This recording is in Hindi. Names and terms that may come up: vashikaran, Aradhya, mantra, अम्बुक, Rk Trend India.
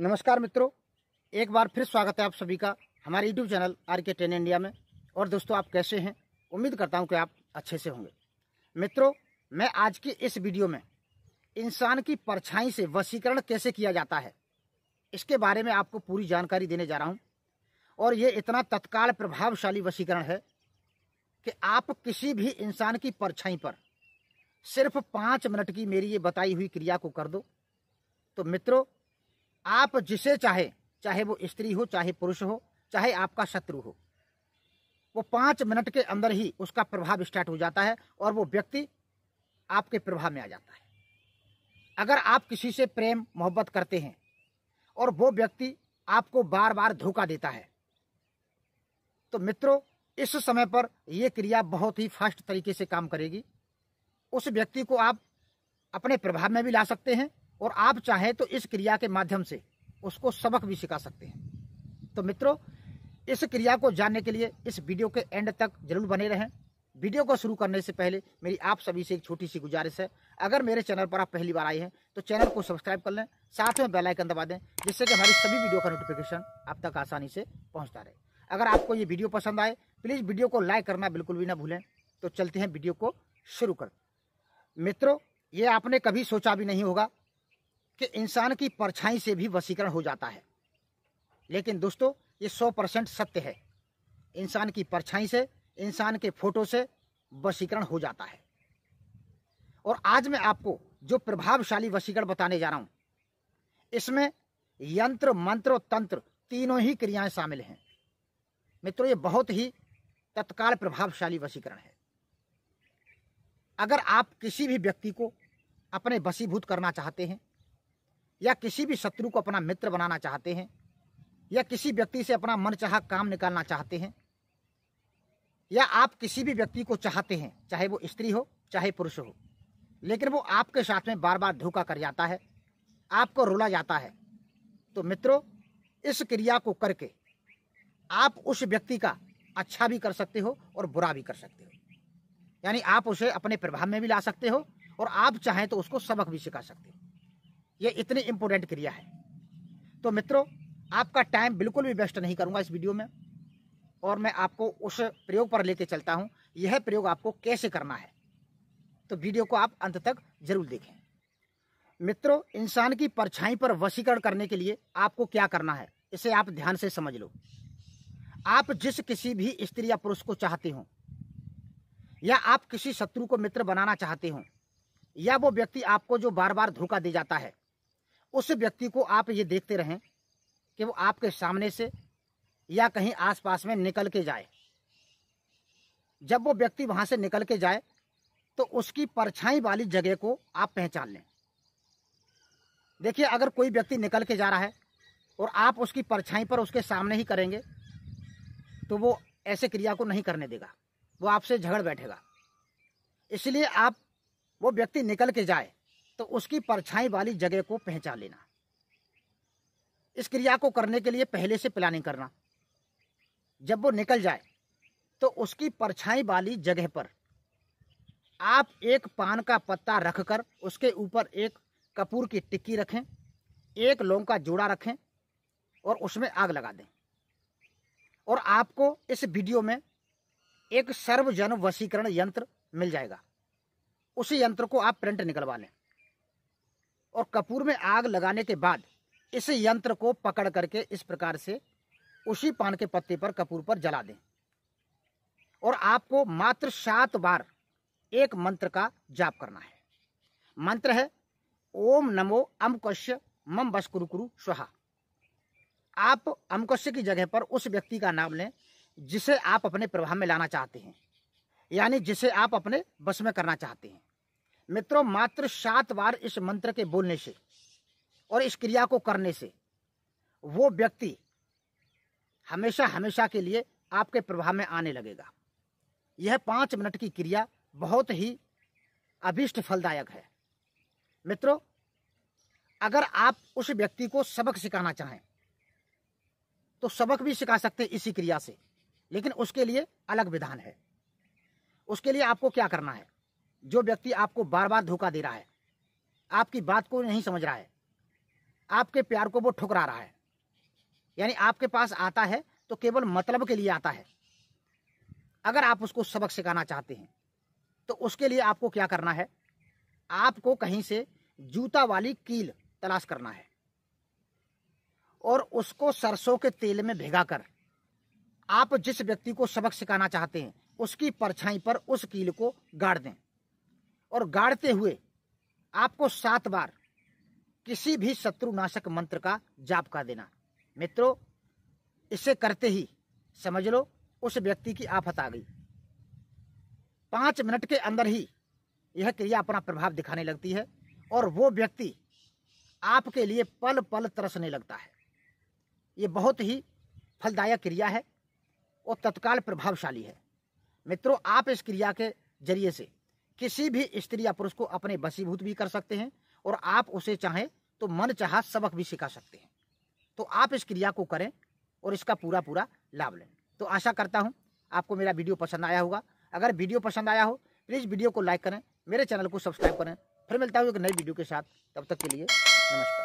नमस्कार मित्रों, एक बार फिर स्वागत है आप सभी का हमारे YouTube channel RK trend India में। और दोस्तों, आप कैसे हैं? उम्मीद करता हूं कि आप अच्छे से होंगे। मित्रों, मैं आज की इस वीडियो में इंसान की परछाई से वशीकरण कैसे किया जाता है इसके बारे में आपको पूरी जानकारी देने जा रहा हूँ। और ये इतना तत्काल प्रभावशाली वशीकरण है कि आप किसी भी इंसान की परछाई पर सिर्फ 5 मिनट की मेरी ये बताई हुई क्रिया को कर दो तो मित्रों, आप जिसे चाहे वो स्त्री हो, चाहे पुरुष हो, चाहे आपका शत्रु हो, वो 5 मिनट के अंदर ही उसका प्रभाव स्टार्ट हो जाता है और वो व्यक्ति आपके प्रभाव में आ जाता है। अगर आप किसी से प्रेम मोहब्बत करते हैं और वो व्यक्ति आपको बार बार धोखा देता है तो मित्रों, इस समय पर यह क्रिया बहुत ही फास्ट तरीके से काम करेगी। उस व्यक्ति को आप अपने प्रभाव में भी ला सकते हैं और आप चाहें तो इस क्रिया के माध्यम से उसको सबक भी सिखा सकते हैं। तो मित्रों, इस क्रिया को जानने के लिए इस वीडियो के एंड तक जरूर बने रहें। वीडियो को शुरू करने से पहले मेरी आप सभी से एक छोटी सी गुजारिश है, अगर मेरे चैनल पर आप पहली बार आए हैं तो चैनल को सब्सक्राइब कर लें, साथ में बेल आइकन दबा दें जिससे कि हमारी सभी वीडियो का नोटिफिकेशन आप तक आसानी से पहुँचता रहे। अगर आपको ये वीडियो पसंद आए प्लीज़ वीडियो को लाइक करना बिल्कुल भी ना भूलें। तो चलते हैं वीडियो को शुरू कर। मित्रों, ये आपने कभी सोचा भी नहीं होगा कि इंसान की परछाई से भी वशीकरण हो जाता है, लेकिन दोस्तों ये 100% सत्य है। इंसान की परछाई से, इंसान के फोटो से वशीकरण हो जाता है। और आज मैं आपको जो प्रभावशाली वशीकरण बताने जा रहा हूँ इसमें यंत्र, मंत्र और तंत्र तीनों ही क्रियाएँ शामिल हैं। मित्रों, ये बहुत ही तत्काल प्रभावशाली वशीकरण है। अगर आप किसी भी व्यक्ति को अपने वशीभूत करना चाहते हैं या किसी भी शत्रु को अपना मित्र बनाना चाहते हैं या किसी व्यक्ति से अपना मनचाहा काम निकालना चाहते हैं या आप किसी भी व्यक्ति को चाहते हैं, चाहे वो स्त्री हो चाहे पुरुष हो, लेकिन वो आपके साथ में बार बार धोखा कर जाता है, आपको रुला जाता है, तो मित्रों इस क्रिया को करके आप उस व्यक्ति का अच्छा भी कर सकते हो और बुरा भी कर सकते हो। यानी आप उसे अपने प्रभाव में भी ला सकते हो और आप चाहें तो उसको सबक भी सिखा सकते हो। ये इतनी इम्पोर्टेंट क्रिया है। तो मित्रों, आपका टाइम बिल्कुल भी वेस्ट नहीं करूँगा इस वीडियो में और मैं आपको उस प्रयोग पर लेके चलता हूँ। यह प्रयोग आपको कैसे करना है तो वीडियो को आप अंत तक जरूर देखें। मित्रों, इंसान की परछाई पर वशीकरण करने के लिए आपको क्या करना है इसे आप ध्यान से समझ लो। आप जिस किसी भी स्त्री या पुरुष को चाहते हो या आप किसी शत्रु को मित्र बनाना चाहते हो या वो व्यक्ति आपको जो बार बार धोखा दे जाता है उस व्यक्ति को आप ये देखते रहें कि वो आपके सामने से या कहीं आसपास में निकल के जाए। जब वो व्यक्ति वहाँ से निकल के जाए तो उसकी परछाई वाली जगह को आप पहचान लें। देखिए, अगर कोई व्यक्ति निकल के जा रहा है और आप उसकी परछाई पर उसके सामने ही करेंगे तो वो ऐसे क्रिया को नहीं करने देगा, वो आपसे झगड़ बैठेगा। इसलिए आप वो व्यक्ति निकल के जाए तो उसकी परछाई वाली जगह को पहचान लेना। इस क्रिया को करने के लिए पहले से प्लानिंग करना। जब वो निकल जाए तो उसकी परछाई वाली जगह पर आप एक पान का पत्ता रखकर उसके ऊपर एक कपूर की टिक्की रखें, एक लौंग का जोड़ा रखें और उसमें आग लगा दें। और आपको इस वीडियो में एक सर्वजन वशीकरण यंत्र मिल जाएगा, उसी यंत्र को आप प्रिंट निकलवा लें और कपूर में आग लगाने के बाद इस यंत्र को पकड़ करके इस प्रकार से उसी पान के पत्ते पर, कपूर पर जला दें। और आपको मात्र 7 बार एक मंत्र का जाप करना है। मंत्र है ओम नमो अम्बुकस्य मम वशकुरुकुरु स्वाहा। आप अम्बुकस्य की जगह पर उस व्यक्ति का नाम लें जिसे आप अपने प्रभाव में लाना चाहते हैं, यानी जिसे आप अपने बस में करना चाहते हैं। मित्रों, मात्र 7 बार इस मंत्र के बोलने से और इस क्रिया को करने से वो व्यक्ति हमेशा हमेशा के लिए आपके प्रभाव में आने लगेगा। यह 5 मिनट की क्रिया बहुत ही अभीष्ट फलदायक है। मित्रों, अगर आप उस व्यक्ति को सबक सिखाना चाहें तो सबक भी सिखा सकते हैं इसी क्रिया से, लेकिन उसके लिए अलग विधान है। उसके लिए आपको क्या करना है, जो व्यक्ति आपको बार बार धोखा दे रहा है, आपकी बात को नहीं समझ रहा है, आपके प्यार को वो ठुकरा रहा है। यानी आपके पास आता है तो केवल मतलब के लिए आता है। अगर आप उसको सबक सिखाना चाहते हैं तो उसके लिए आपको क्या करना है, आपको कहीं से जूता वाली कील तलाश करना है और उसको सरसों के तेल में भिगाकर आप जिस व्यक्ति को सबक सिखाना चाहते हैं उसकी परछाई पर उस कील को गाड़ दें। और गाड़ते हुए आपको 7 बार किसी भी शत्रुनाशक मंत्र का जाप कर देना। मित्रों, इसे करते ही समझ लो उस व्यक्ति की आफत आ गई। 5 मिनट के अंदर ही यह क्रिया अपना प्रभाव दिखाने लगती है और वो व्यक्ति आपके लिए पल पल तरसने लगता है। ये बहुत ही फलदायक क्रिया है और तत्काल प्रभावशाली है। मित्रों, आप इस क्रिया के जरिए से किसी भी स्त्री या पुरुष को अपने बसीभूत भी कर सकते हैं और आप उसे चाहें तो मन चाहा सबक भी सिखा सकते हैं। तो आप इस क्रिया को करें और इसका पूरा पूरा लाभ लें। तो आशा करता हूं आपको मेरा वीडियो पसंद आया होगा। अगर वीडियो पसंद आया हो प्लीज़ वीडियो को लाइक करें, मेरे चैनल को सब्सक्राइब करें। फिर मिलता हूं एक नई वीडियो के साथ, तब तक के लिए नमस्कार।